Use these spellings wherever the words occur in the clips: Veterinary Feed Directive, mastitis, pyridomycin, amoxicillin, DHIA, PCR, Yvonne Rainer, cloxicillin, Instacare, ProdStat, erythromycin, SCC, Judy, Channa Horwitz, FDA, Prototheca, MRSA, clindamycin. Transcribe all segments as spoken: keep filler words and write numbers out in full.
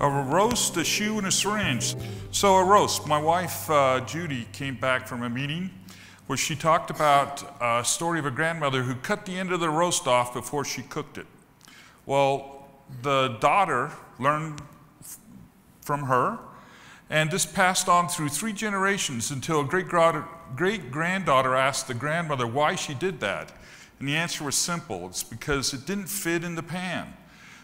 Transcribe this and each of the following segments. of a roast, a shoe, and a syringe. So a roast. My wife, uh, Judy, came back from a meeting where she talked about a story of a grandmother who cut the end of the roast off before she cooked it. Well, the daughter learned from her, and this passed on through three generations until a great-granddaughter asked the grandmother why she did that. And the answer was simple. It's because it didn't fit in the pan.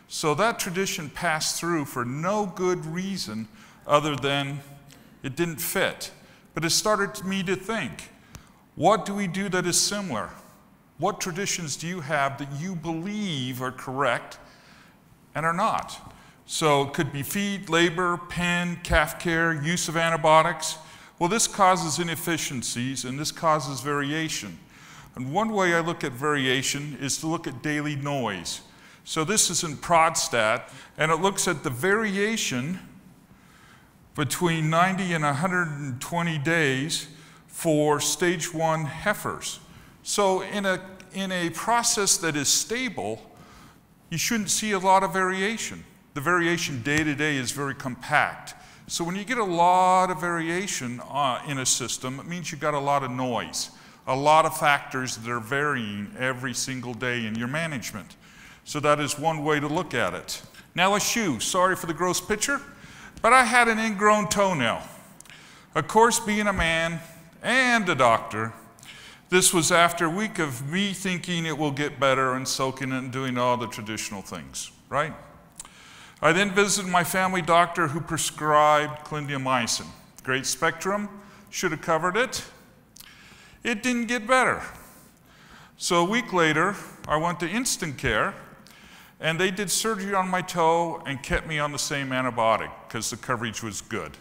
So that tradition passed through for no good reason other than it didn't fit. But it started me to think, what do we do that is similar? What traditions do you have that you believe are correct and are not? So it could be feed, labor, pen, calf care, use of antibiotics. Well, this causes inefficiencies and this causes variation. And one way I look at variation is to look at daily noise. So this is in ProdStat, and it looks at the variation between ninety and one hundred twenty days for stage one heifers. So in a, in a process that is stable, you shouldn't see a lot of variation. The variation day to day is very compact. So when you get a lot of variation uh, in a system, it means you've got a lot of noise, a lot of factors that are varying every single day in your management. So that is one way to look at it. Now a shoe, sorry for the gross picture, but I had an ingrown toenail. Of course, being a man and a doctor, this was after a week of me thinking it will get better and soaking it and doing all the traditional things, right? I then visited my family doctor who prescribed clindamycin. Great spectrum, should have covered it. It didn't get better. So a week later, I went to Instacare, and they did surgery on my toe and kept me on the same antibiotic because the coverage was good.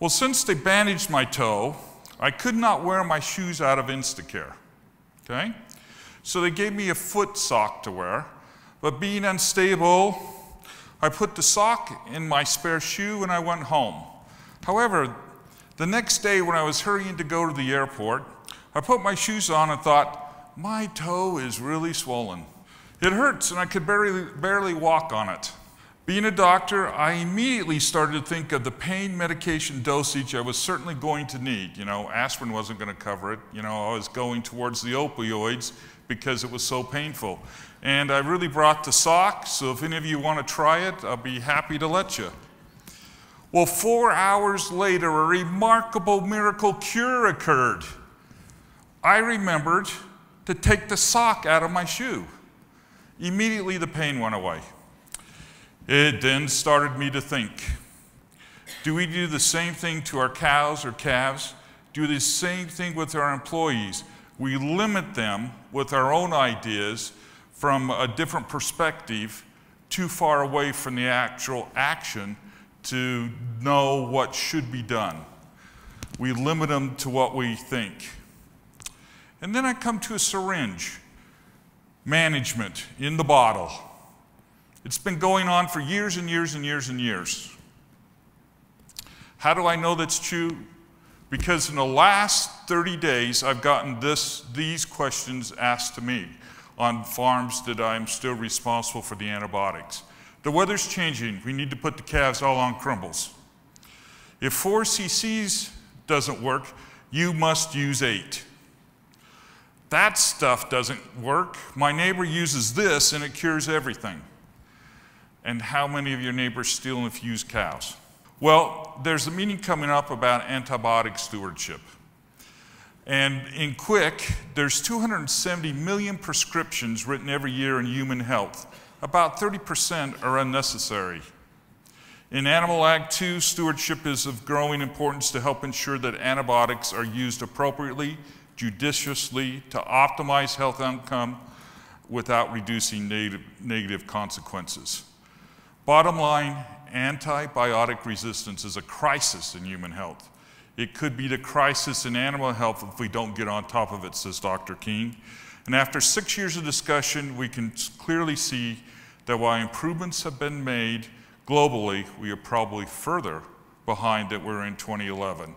Well, since they bandaged my toe, I could not wear my shoes out of Instacare, okay? So they gave me a foot sock to wear, but being unstable, I put the sock in my spare shoe and I went home. However, the next day when I was hurrying to go to the airport, I put my shoes on and thought, my toe is really swollen. It hurts and I could barely, barely walk on it. Being a doctor, I immediately started to think of the pain medication dosage I was certainly going to need. You know, aspirin wasn't going to cover it. You know, I was going towards the opioids because it was so painful. And I really brought the sock, so if any of you want to try it, I'll be happy to let you. Well, four hours later, a remarkable miracle cure occurred. I remembered to take the sock out of my shoe. Immediately, the pain went away. It then started me to think, do we do the same thing to our cows or calves? Do the same thing with our employees? We limit them with our own ideas from a different perspective, too far away from the actual action to know what should be done. We limit them to what we think. And then I come to a syringe management in the bottle. It's been going on for years and years and years and years. How do I know that's true? Because in the last thirty days, I've gotten this, these questions asked to me on farms that I'm still responsible for the antibiotics. The weather's changing. We need to put the calves all on crumbles. If four C C's doesn't work, you must use eight. That stuff doesn't work. My neighbor uses this, and it cures everything. And how many of your neighbors still infuse cows? Well, there's a meeting coming up about antibiotic stewardship. And in Q U I C, there's two hundred seventy million prescriptions written every year in human health. About thirty percent are unnecessary. In Animal Ag two, stewardship is of growing importance to help ensure that antibiotics are used appropriately, judiciously, to optimize health outcome without reducing negative, negative consequences. Bottom line, antibiotic resistance is a crisis in human health. It could be the crisis in animal health if we don't get on top of it, says Doctor King. And after six years of discussion, we can clearly see that while improvements have been made globally, we are probably further behind than we're in twenty eleven.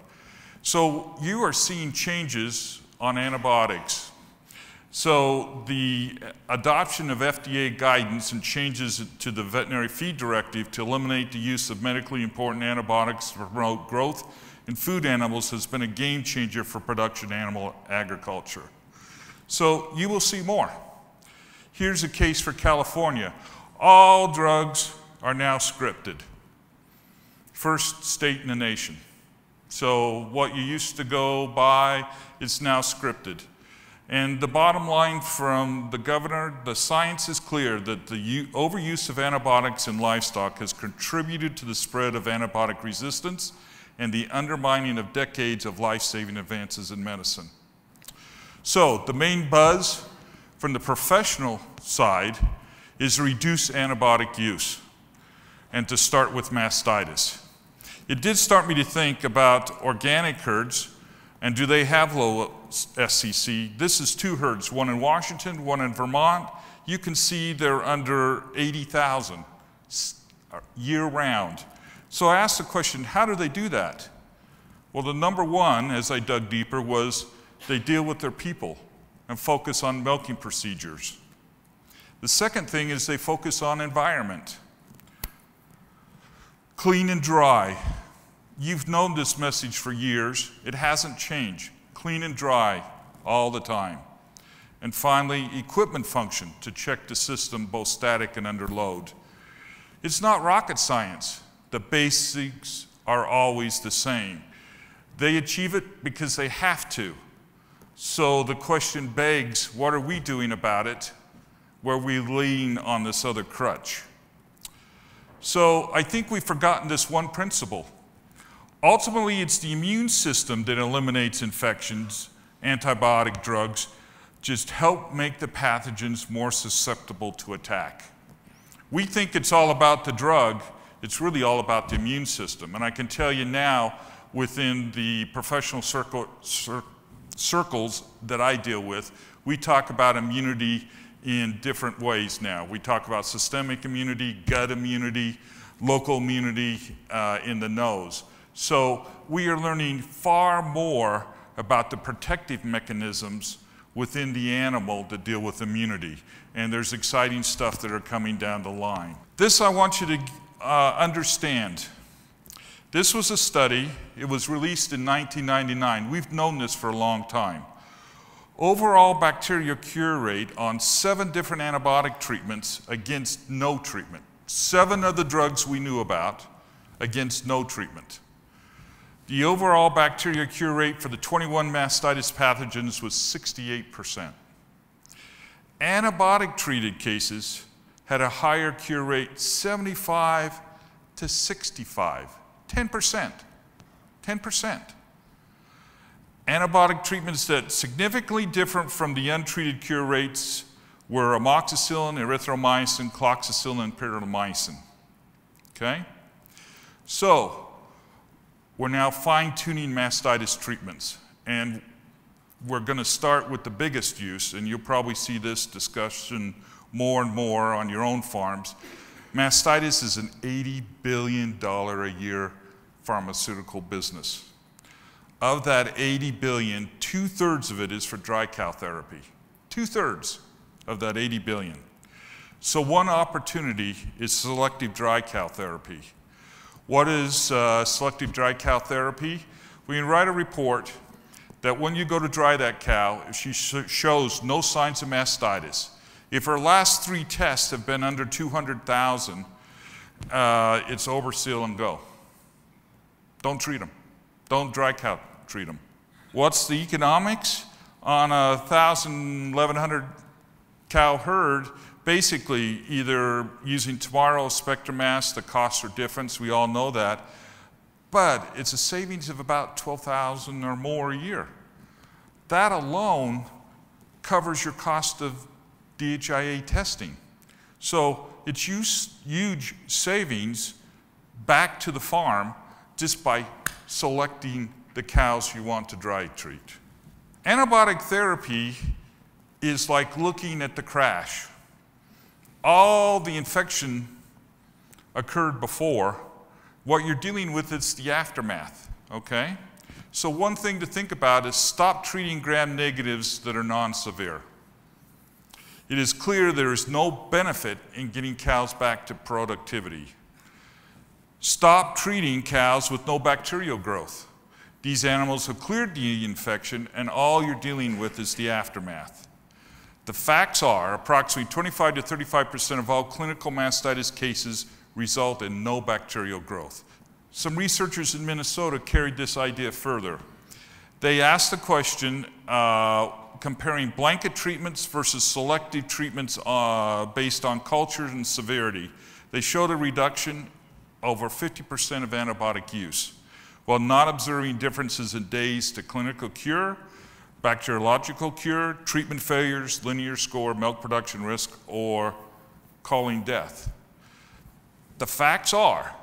So you are seeing changes on antibiotics. So the adoption of F D A guidance and changes to the Veterinary Feed Directive to eliminate the use of medically important antibiotics to promote growth in food animals has been a game changer for production animal agriculture. So you will see more. Here's a case for California. All drugs are now scripted. First state in the nation. So what you used to go by is now scripted. And the bottom line from the governor, the science is clear that the overuse of antibiotics in livestock has contributed to the spread of antibiotic resistance and the undermining of decades of life-saving advances in medicine. So the main buzz from the professional side is reduce antibiotic use, and to start with mastitis. It did start me to think about organic herds and do they have low S C C? This is two herds, one in Washington, one in Vermont. You can see they're under eighty thousand year round. So I asked the question, how do they do that? Well, the number one, as I dug deeper, was they deal with their people and focus on milking procedures. The second thing is they focus on environment. Clean and dry. You've known this message for years. It hasn't changed. Clean and dry all the time. And finally, equipment function to check the system both static and under load. It's not rocket science. The basics are always the same. They achieve it because they have to. So the question begs, what are we doing about it where we lean on this other crutch? So I think we've forgotten this one principle. Ultimately, it's the immune system that eliminates infections. Antibiotic drugs just help make the pathogens more susceptible to attack. We think it's all about the drug. It's really all about the immune system. And I can tell you now, within the professional circle, cir circles that I deal with, we talk about immunity in different ways now. We talk about systemic immunity, gut immunity, local immunity uh, in the nose. So we are learning far more about the protective mechanisms within the animal to deal with immunity. And there's exciting stuff that are coming down the line. This I want you to uh, understand. This was a study. It was released in nineteen ninety-nine. We've known this for a long time. Overall bacterial cure rate on seven different antibiotic treatments against no treatment. Seven of the drugs we knew about against no treatment. The overall bacterial cure rate for the twenty-one mastitis pathogens was sixty-eight percent. Antibiotic-treated cases had a higher cure rate, seventy-five to sixty-five, ten percent, ten percent. Antibiotic treatments that significantly different from the untreated cure rates were amoxicillin, erythromycin, cloxicillin, and pyridomycin, okay? So, we're now fine-tuning mastitis treatments, and we're going to start with the biggest use, and you'll probably see this discussion more and more on your own farms. Mastitis is an eighty billion dollars a year pharmaceutical business. Of that eighty billion dollars, two-thirds of it is for dry cow therapy. Two-thirds of that eighty billion dollars. So one opportunity is selective dry cow therapy. What is uh, selective dry cow therapy? We can write a report that when you go to dry that cow, if she sh shows no signs of mastitis, if her last three tests have been under two hundred thousand, uh, it's over, seal, and go. Don't treat them. Don't dry cow treat them. What's the economics? On a one thousand, eleven hundred cow herd, basically, either using tomorrow spectrum mass, the costs are different, we all know that, but it's a savings of about twelve thousand or more a year. That alone covers your cost of D H I A testing. So it's huge savings back to the farm just by selecting the cows you want to dry treat. Antibiotic therapy is like looking at the crash. All the infection occurred before. What you're dealing with is the aftermath, okay? So one thing to think about is stop treating gram negatives that are non-severe. It is clear there is no benefit in getting cows back to productivity. Stop treating cows with no bacterial growth. These animals have cleared the infection, and all you're dealing with is the aftermath. The facts are approximately twenty-five to thirty-five percent of all clinical mastitis cases result in no bacterial growth. Some researchers in Minnesota carried this idea further. They asked the question uh, comparing blanket treatments versus selective treatments uh, based on culture and severity. They showed a reduction over fifty percent of antibiotic use, while not observing differences in days to clinical cure, bacteriological cure, treatment failures, linear score, milk production risk, or calling death. The facts are,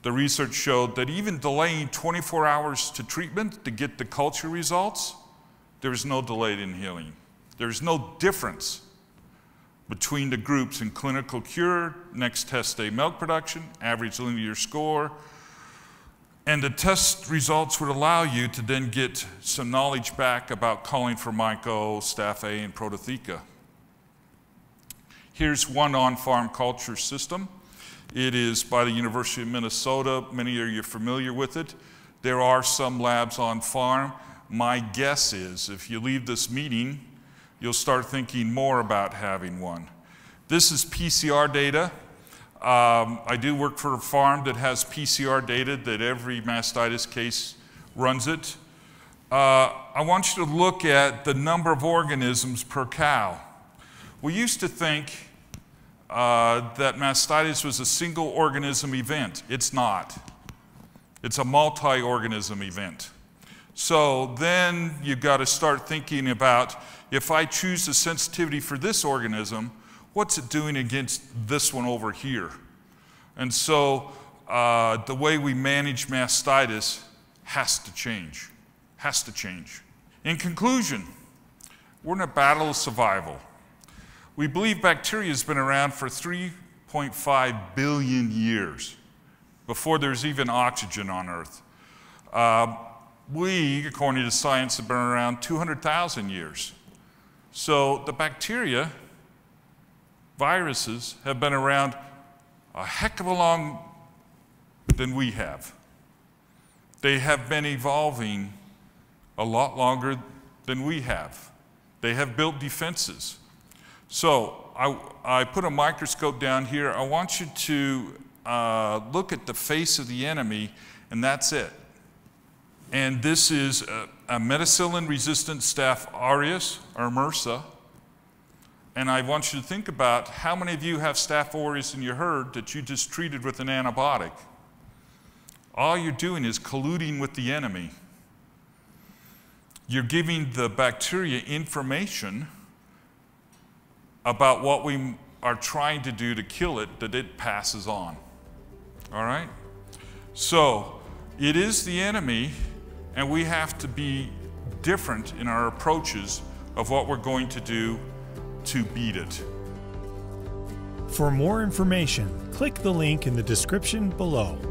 the research showed that even delaying twenty-four hours to treatment to get the culture results, there is no delay in healing. There is no difference between the groups in clinical cure, next test day milk production, average linear score, and the test results would allow you to then get some knowledge back about calling for myco, staph A, and Prototheca. Here's one on-farm culture system. It is by the University of Minnesota. Many of you are familiar with it. There are some labs on farm. My guess is if you leave this meeting, you'll start thinking more about having one. This is P C R data. Um, I do work for a farm that has P C R data that every mastitis case runs it. Uh, I want you to look at the number of organisms per cow. We used to think uh, that mastitis was a single organism event. It's not. It's a multi-organism event. So then you've got to start thinking about, if I choose the sensitivity for this organism, what's it doing against this one over here? And so uh, the way we manage mastitis has to change, has to change. In conclusion, we're in a battle of survival. We believe bacteria has been around for three point five billion years before there's even oxygen on Earth. Uh, we, according to science, have been around two hundred thousand years. So the bacteria, viruses, have been around a heck of a long than we have. They have been evolving a lot longer than we have. They have built defenses. So I, I put a microscope down here. I want you to uh, look at the face of the enemy, and that's it. And this is a, a methicillin-resistant staph aureus, or MRSA. And I want you to think about how many of you have staph aureus in your herd that you just treated with an antibiotic. All you're doing is colluding with the enemy. You're giving the bacteria information about what we are trying to do to kill it that it passes on. All right? So it is the enemy, and we have to be different in our approaches of what we're going to do to beat it. For more information, click the link in the description below.